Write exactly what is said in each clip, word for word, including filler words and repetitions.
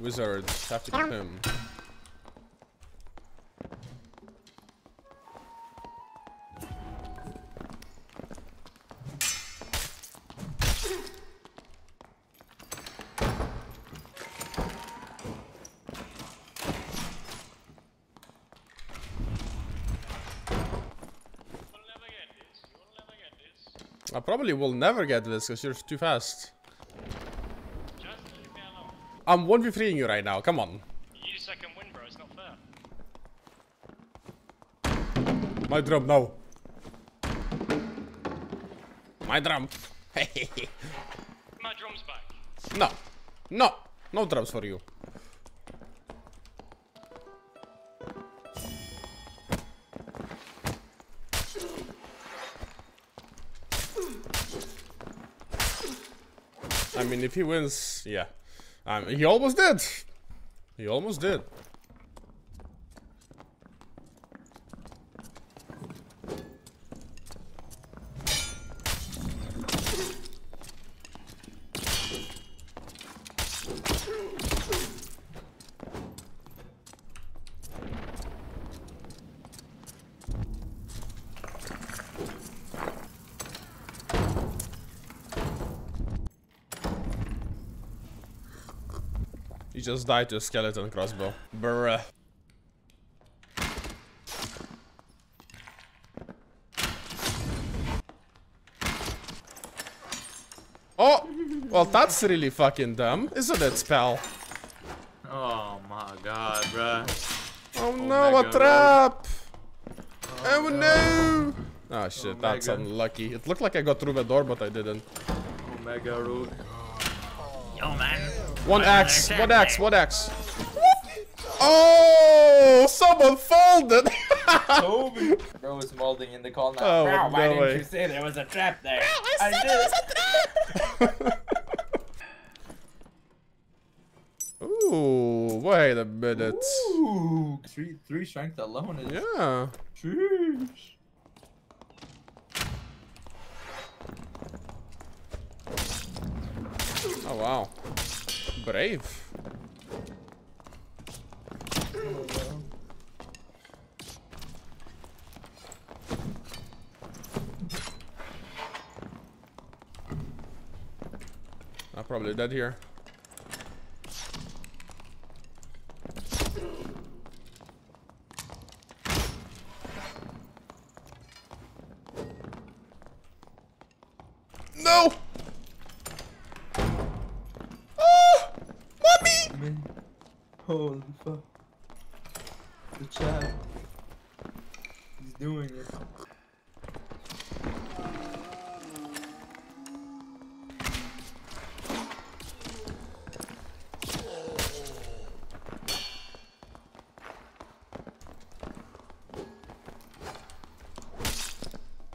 Wizards have to kill him. I probably will never get this because you're too fast. Just leave me alone. I'm one v three-ing you right now, come on. You second win, bro, it's not fair. My drum, no. My drum. My drum's back. No. No. No drums for you. I mean, if he wins, yeah. Um, he almost did. He almost did. He just died to a skeleton crossbow. Bruh. Oh! Well, that's really fucking dumb, isn't it, pal? Oh my god, bruh. Oh no, Omega. A trap! Oh, oh no! Oh shit, Omega. That's unlucky. It looked like I got through the door, but I didn't. Omega root. Yo, man. One axe, one axe, one axe. Oh, someone folded. Toby. Bro was molding in the call now. Oh, wow, no why way. Didn't you say there was a trap there? Bro, I, I said did. There was a trap. Ooh, wait a minute. Ooh, three, three strength alone is. Yeah. Jeez. Oh wow. Brave. I'm probably dead here. No! Holy fuck. The chat. He's doing it.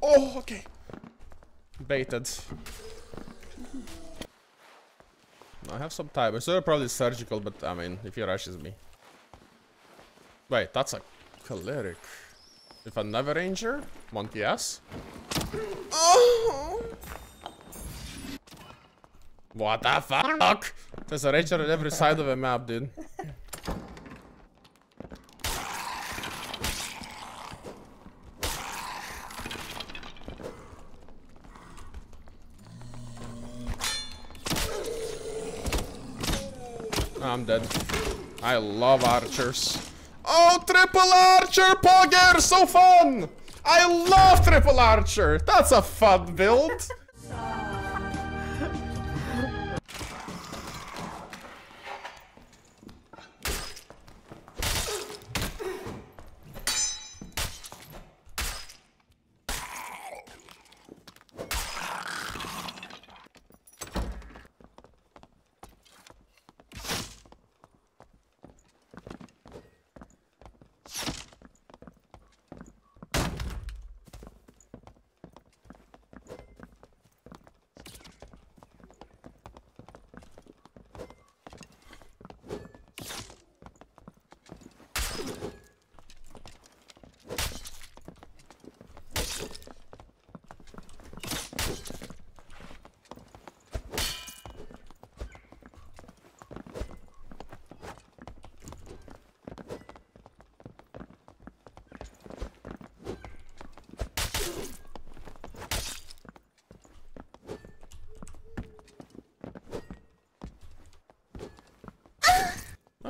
Oh, okay. Baited. I have some time. It's probably surgical, but I mean, if he rushes me. Wait, that's a cleric. If another ranger, monkey ass. Oh! What the fuck? There's a ranger on every side of the map, dude. I'm dead. I love archers. Oh, triple archer pogger, so fun! I love triple archer. That's a fun build.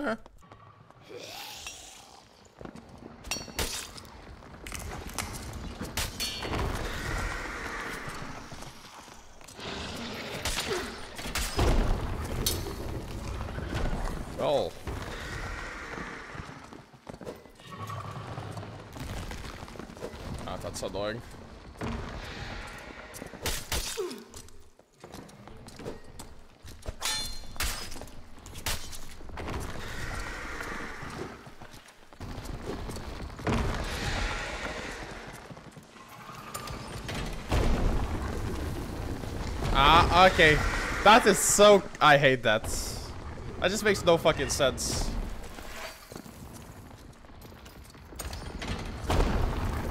Okay. Oh. Ah, that's annoying. Ah, okay. That is so... I hate that. That just makes no fucking sense.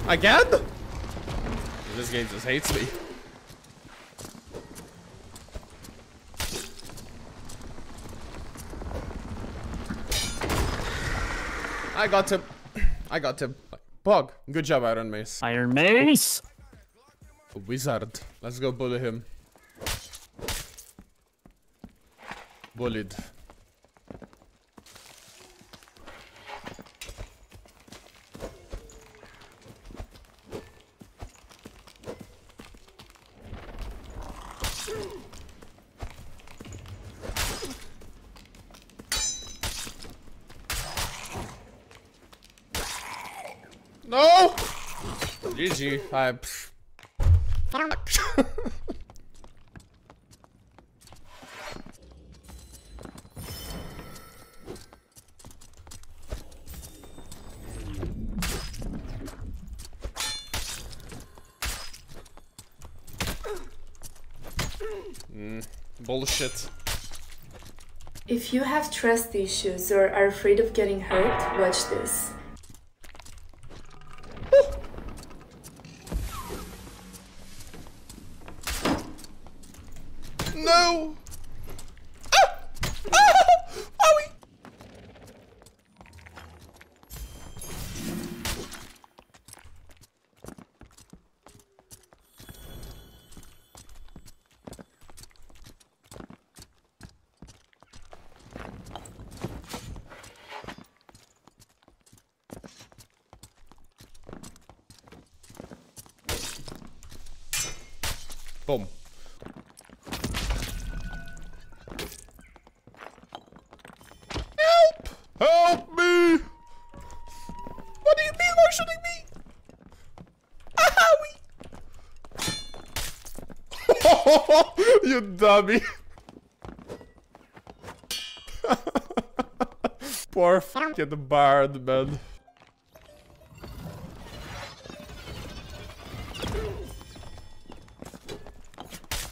Again? This game just hates me. I got him. I got him. Pog. Good job, Ironmace. Ironmace? Wizard. Let's go bully him. Bullied. No! G G. I... mm, bullshit. If you have trust issues or are afraid of getting hurt, watch this. No! Ah! Ah! Owie! Boom. Help me! What do you mean by shooting me? Ah, we! You dummy! Poor fucking bard, man.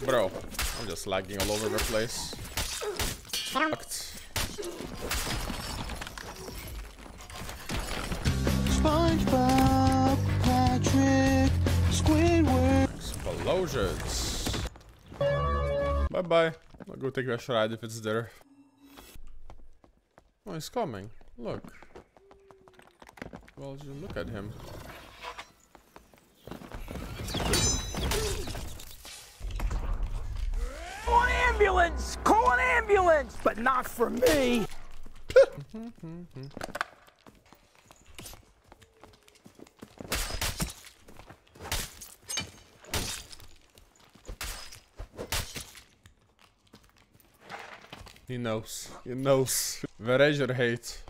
Bro, I'm just lagging all over the place. Fucked. SpongeBob, Patrick, Squidward. Explosions. Bye bye. I'll go take a ride if it's there. Oh, he's coming. Look. Well, just look at him. Call an ambulance! Call an ambulance! But not for me! He knows. He knows. Where is your hate?